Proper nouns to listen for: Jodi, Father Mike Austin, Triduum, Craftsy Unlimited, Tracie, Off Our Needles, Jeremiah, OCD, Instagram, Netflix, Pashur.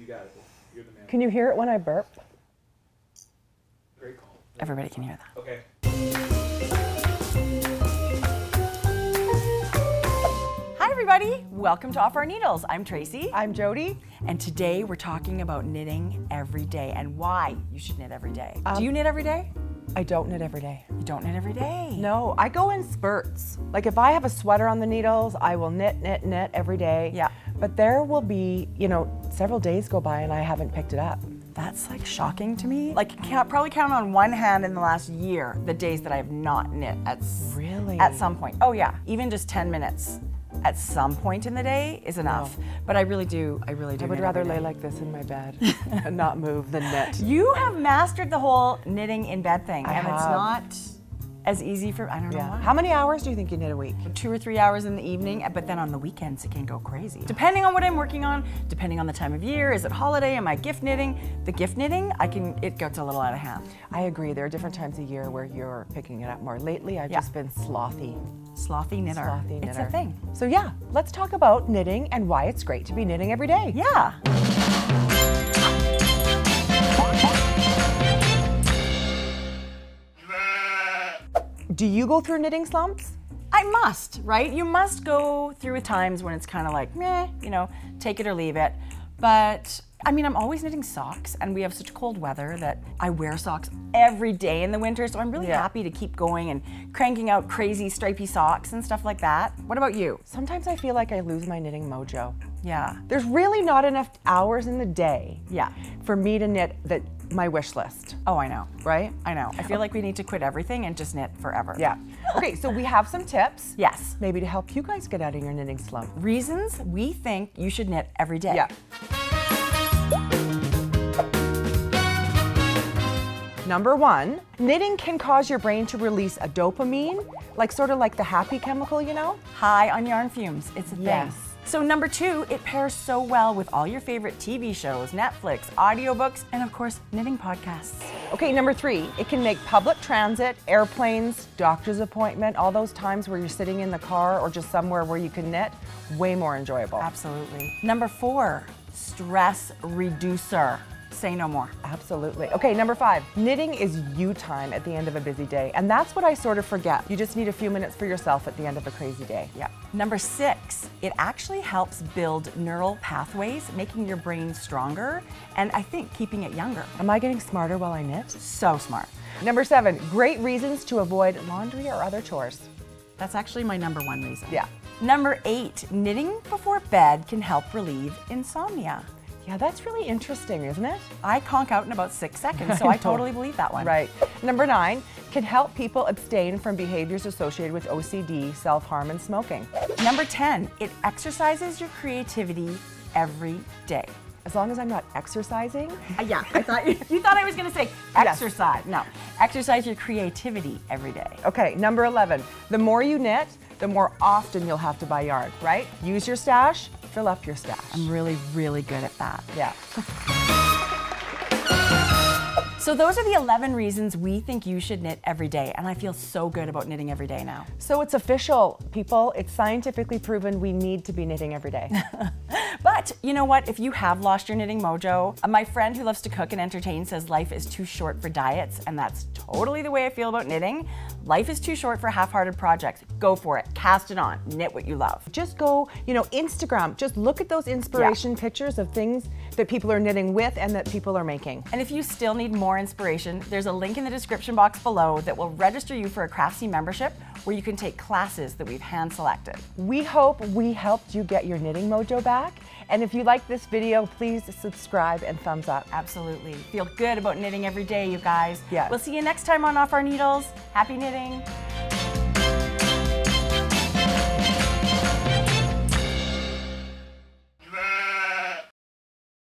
You got it. You're the man. Can you hear it when I burp? Great call. Everybody can hear that. Okay. Hi, everybody. Welcome to Off Our Needles. I'm Tracie. I'm Jodi. And today we're talking about knitting every day and why you should knit every day. Do you knit every day? I don't knit every day. You don't knit every day? No, I go in spurts. Like if I have a sweater on the needles, I will knit every day. Yeah. But there will be, you know, several days go by and I haven't picked it up. That's like shocking to me. Like I probably count on one hand in the last year the days that I have not knit at some point. Oh yeah, even just 10 minutes at some point in the day is enough. No. But I really do. I would rather lay like this in my bed and not move than knit. You have mastered the whole knitting in bed thing. It's not as easy for, I don't know why. How many hours do you think you knit a week? 2 or 3 hours in the evening, but then on the weekends it can go crazy. Depending on what I'm working on, depending on the time of year, is it holiday, am I gift knitting? The gift knitting, it gets a little out of hand. I agree, there are different times of year where you're picking it up more. Lately I've just been slothy. Slothy knitter. Slothy knitter. It's a thing. So yeah, let's talk about knitting and why it's great to be knitting every day. Yeah. Do you go through knitting slumps? I must, right? You must go through times when it's kind of like, meh, you know, take it or leave it. But I mean, I'm always knitting socks, and we have such cold weather that I wear socks every day in the winter, so I'm really happy to keep going and cranking out crazy stripy socks and stuff like that. What about you? Sometimes I feel like I lose my knitting mojo. Yeah. There's really not enough hours in the day for me to knit my wish list. Oh, I know. Right? I know. I feel like we need to quit everything and just knit forever. Yeah. Okay, so we have some tips. Yes. Maybe to help you guys get out of your knitting slump. Reasons we think you should knit every day. Yeah. Number one, knitting can cause your brain to release a dopamine, sort of like the happy chemical, you know? High on yarn fumes, it's a thing. Yes. So number two, it pairs so well with all your favorite TV shows, Netflix, audiobooks, and of course, knitting podcasts. Okay, number three, it can make public transit, airplanes, doctor's appointment, all those times where you're sitting in the car or just somewhere where you can knit, way more enjoyable. Absolutely. Number four, stress reducer. Say no more. Absolutely. Okay, number five, knitting is you time at the end of a busy day. And that's what I sort of forget. You just need a few minutes for yourself at the end of a crazy day. Yeah. Number six, it actually helps build neural pathways, making your brain stronger, and I think keeping it younger. Am I getting smarter while I knit? So smart. Number seven, great reasons to avoid laundry or other chores. That's actually my number one reason. Yeah. Number eight, knitting before bed can help relieve insomnia. Yeah, that's really interesting, isn't it? I conk out in about 6 seconds, so I totally believe that one. Right. Number nine, can help people abstain from behaviors associated with OCD, self-harm, and smoking. Number 10, it exercises your creativity every day. As long as I'm not exercising. Yeah, I thought you thought I was gonna say exercise. Yes. No, exercise your creativity every day. Okay, number 11, the more you knit, the more often you'll have to buy yarn, right? Use your stash. Fill up your stash. I'm really, really good at that. Yeah. So those are the 11 reasons we think you should knit every day, and I feel so good about knitting every day now. So it's official, people. It's scientifically proven we need to be knitting every day. But you know what? If you have lost your knitting mojo, my friend who loves to cook and entertain says life is too short for diets, and that's totally the way I feel about knitting. Life is too short for half-hearted projects. Go for it. Cast it on. Knit what you love. Just go, you know, Instagram. Just look at those inspiration pictures of things that people are knitting with and that people are making. And if you still need more inspiration, there's a link in the description box below that will register you for a Craftsy membership where you can take classes that we've hand-selected. We hope we helped you get your knitting mojo back. And if you like this video, please subscribe and thumbs up. Absolutely. Feel good about knitting every day, you guys. Yeah. We'll see you next time on Off Our Needles. Happy knitting.